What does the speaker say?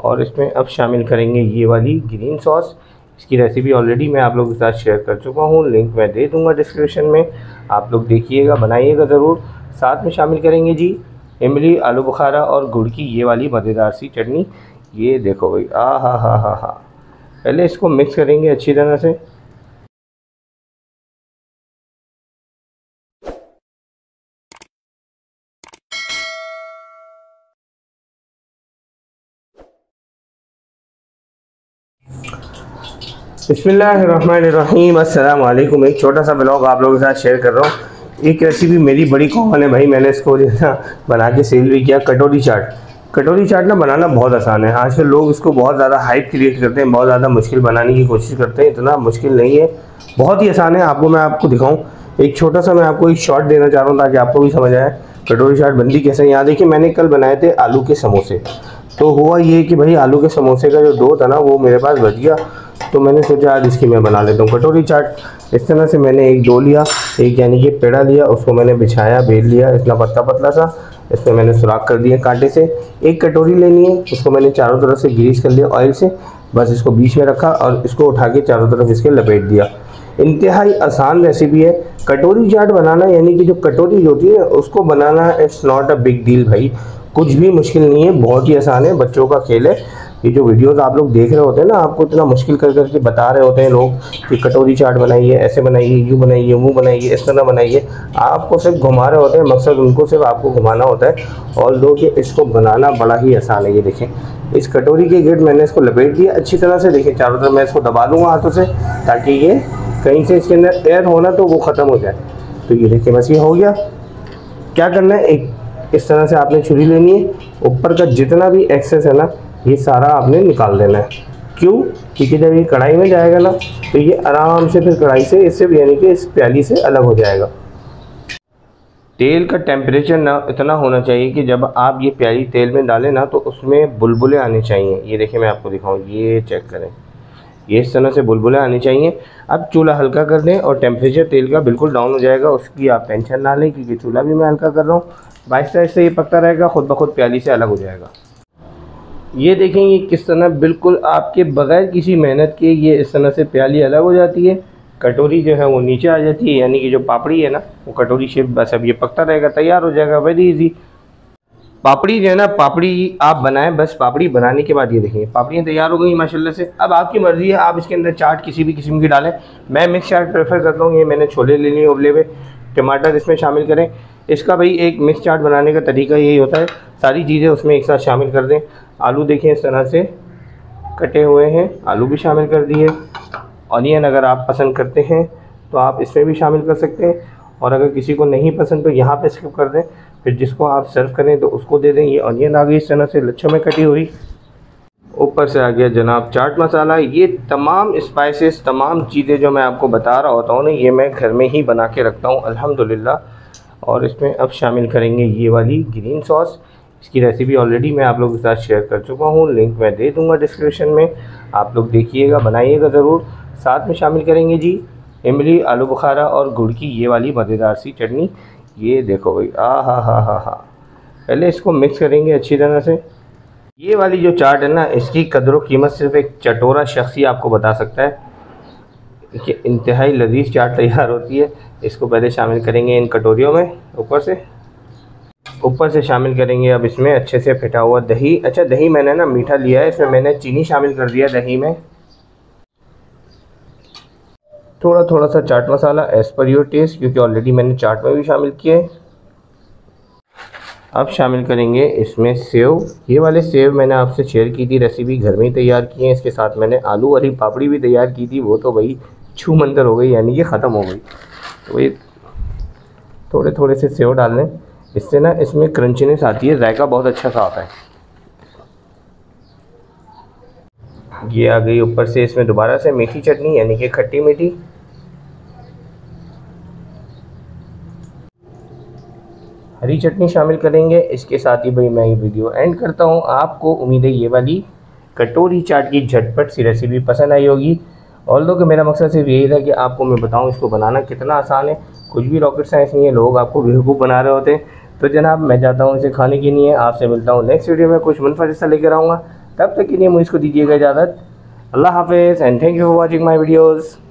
और इसमें अब शामिल करेंगे ये वाली ग्रीन सॉस। इसकी रेसिपी ऑलरेडी मैं आप लोगों के साथ शेयर कर चुका हूँ, लिंक मैं दे दूँगा डिस्क्रिप्शन में, आप लोग देखिएगा बनाइएगा ज़रूर। साथ में शामिल करेंगे जी इमली, आलू बुखारा और गुड़ की ये वाली मज़ेदार सी चटनी। ये देखो भाई, आ हा हा हा हा। पहले इसको मिक्स करेंगे अच्छी तरह से। बिस्मिल्लाहिर्रहमानिर्रहीम, अस्सलाम वालेकुम। एक छोटा सा ब्लॉग आप लोगों के साथ शेयर कर रहा हूँ। एक रेसिपी मेरी बड़ी कॉमन है भाई, मैंने इसको जो है ना बना के सेल भी किया, कटोरी चाट। कटोरी चाट ना बनाना बहुत आसान है। आजकल लोग इसको बहुत ज़्यादा हाइप क्रिएट करते हैं, बहुत ज़्यादा मुश्किल बनाने की कोशिश करते हैं। इतना मुश्किल नहीं है, बहुत ही आसान है। आपको मैं आपको दिखाऊँ, एक छोटा सा मैं आपको एक शॉट देना चाह रहा हूँ ताकि आपको भी समझ आए कटोरी चाट बनती कैसे। यहाँ देखिए, मैंने कल बनाए थे आलू के समोसे। तो हुआ ये कि भाई आलू के समोसे का जो डो था ना वो मेरे पास बच गया, तो मैंने सोचा आज इसकी मैं बना लेता हूँ कटोरी चाट। इस तरह से मैंने एक डो लिया, एक यानी कि पेड़ा लिया, उसको मैंने बिछाया, बेल लिया इतना पतला पतला सा। इसमें मैंने सुराख कर दिया कांटे से। एक कटोरी लेनी है, उसको मैंने चारों तरफ से ग्रीस कर लिया ऑयल से। बस इसको बीच में रखा और इसको उठा के चारों तरफ इसके लपेट दिया। इंतहाई आसान रेसिपी है कटोरी चाट बनाना, यानी कि जो कटोरी होती है उसको बनाना। It's not a big deal भाई, कुछ भी मुश्किल नहीं है, बहुत ही आसान है, बच्चों का खेल है। ये जो वीडियोस आप लोग देख रहे होते हैं ना, आपको इतना मुश्किल कर करके बता रहे होते हैं लोग कि कटोरी चाट बनाइए, ऐसे बनाइए, यूँ बनाइए, वो बनाइए, इस तरह बनाइए। आपको सिर्फ घुमा रहे होते हैं, मकसद उनको सिर्फ आपको घुमाना होता है। और लोग ये इसको बनाना बड़ा ही आसान है। ये देखें, इस कटोरी के गिर्द मैंने इसको लपेट दिया अच्छी तरह से। देखें चारों तरफ मैं इसको दबा दूँगा हाथों से ताकि ये कहीं से इसके अंदर एयर होना तो वो ख़त्म हो जाए। तो ये देखें बस ये हो गया। क्या करना है, एक इस तरह से आपने छुरी लेनी है, ऊपर का जितना भी एक्सेस है ना ये सारा आपने निकाल देना है। क्यों? क्योंकि जब ये कढ़ाई में जाएगा ना तो ये आराम से फिर कढ़ाई से इससे यानी कि इस प्याली से अलग हो जाएगा। तेल का टेम्परेचर ना इतना होना चाहिए कि जब आप ये प्याली तेल में डालें ना तो उसमें बुलबुले आने चाहिए। ये देखिए मैं आपको दिखाऊँ, ये चेक करें, ये इस तरह से बुलबुले आने चाहिए। अब चूल्हा हल्का कर दें और टेम्परेचर तेल का बिल्कुल डाउन हो जाएगा, उसकी आप टेंशन ना लें क्योंकि चूल्हा भी मैं हल्का कर रहा हूँ। बाईस साइड से ये पकता रहेगा, खुद ब खुद प्याली से अलग हो जाएगा। ये देखें ये किस तरह बिल्कुल आपके बग़ैर किसी मेहनत के ये इस तरह से प्याली अलग हो जाती है, कटोरी जो है वो नीचे आ जाती है, यानी कि जो पापड़ी है ना वो कटोरी शेप। बस अब ये पकता रहेगा, तैयार हो जाएगा, वेरी इजी। पापड़ी जो है ना, पापड़ी आप बनाएं बस। पापड़ी बनाने के बाद ये देखिए पापड़ियाँ तैयार हो गई माशाल्लाह से। अब आपकी मर्ज़ी है, आप इसके अंदर चाट किसी भी किस्म की डालें। मैं मिक्स चाट प्रेफर करता हूँ। ये मैंने छोले ले लिए उबले हुए, टमाटर इसमें शामिल करें। इसका भाई एक मिक्स चाट बनाने का तरीका यही होता है, सारी चीज़ें उसमें एक साथ शामिल कर दें। आलू देखें इस तरह से कटे हुए हैं, आलू भी शामिल कर दिए। ऑनियन अगर आप पसंद करते हैं तो आप इसमें भी शामिल कर सकते हैं, और अगर किसी को नहीं पसंद तो यहाँ पे स्किप कर दें, फिर जिसको आप सर्व करें तो उसको दे दें। ये ऑनियन आ गई इस तरह से लच्छों में कटी हुई। ऊपर से आ गया जनाब चाट मसाला। ये तमाम स्पाइसेस, तमाम चीज़ें जो मैं आपको बता रहा होता हूँ ना, ये मैं घर में ही बना के रखता हूँ अल्हम्दुलिल्लाह। और इसमें अब शामिल करेंगे ये वाली ग्रीन सॉस। इसकी रेसिपी ऑलरेडी मैं आप लोगों के साथ शेयर कर चुका हूँ, लिंक मैं दे दूँगा डिस्क्रिप्शन में, आप लोग देखिएगा बनाइएगा ज़रूर। साथ में शामिल करेंगे जी इमली, आलू बुखारा और गुड़ की ये वाली मज़ेदार सी चटनी। ये देखो भाई, आ हा हा हा हा। पहले इसको मिक्स करेंगे अच्छी तरह से। ये वाली जो चाट है ना, इसकी कदर व कीमत सिर्फ एक चटोरा शख्स ही आपको बता सकता है कि इंतहाई लजीज चाट तैयार होती है। इसको पहले शामिल करेंगे इन कटोरियों में, ऊपर से शामिल करेंगे अब इसमें अच्छे से फेटा हुआ दही। अच्छा दही मैंने ना मीठा लिया है, इसमें मैंने चीनी शामिल कर दिया दही में। थोड़ा थोड़ा सा chaat masala as per your taste, क्योंकि ऑलरेडी मैंने चाट में भी शामिल किया है। अब शामिल करेंगे इसमें सेव। ये वाले सेव मैंने आपसे शेयर की थी रेसिपी, घर में ही तैयार किए हैं। इसके साथ मैंने आलू वाली पापड़ी भी तैयार की थी, वो तो भाई छू मंतर हो गई, यानी ये ख़त्म हो गई। तो ये थोड़े थोड़े से सेव डाल लें, इससे ना इसमें क्रंचनेस आती है, जायका बहुत अच्छा सा आता है। ये आ गई ऊपर से इसमें दोबारा से मीठी चटनी, यानी कि खट्टी मीठी। हरी चटनी शामिल करेंगे। इसके साथ ही भाई मैं ये वीडियो एंड करता हूँ। आपको उम्मीद है ये वाली कटोरी चाट की झटपट सी रेसिपी पसंद आई होगी। ऑल्दो कि मेरा मकसद सिर्फ यही था कि आपको मैं बताऊँ इसको बनाना कितना आसान है, कुछ भी रॉकेट साइंस नहीं है, लोग आपको बेवकूफ़ बना रहे होते हैं। तो जनाब मैं जाता हूँ इसे खाने के लिए, आपसे मिलता हूँ नेक्स्ट वीडियो में, कुछ मुनफरद सा लेकर आऊँगा। तब तक के लिए मुझे इसको दीजिएगा इजाज़त। अल्लाह हाफिज़ and thank you for watching my videos.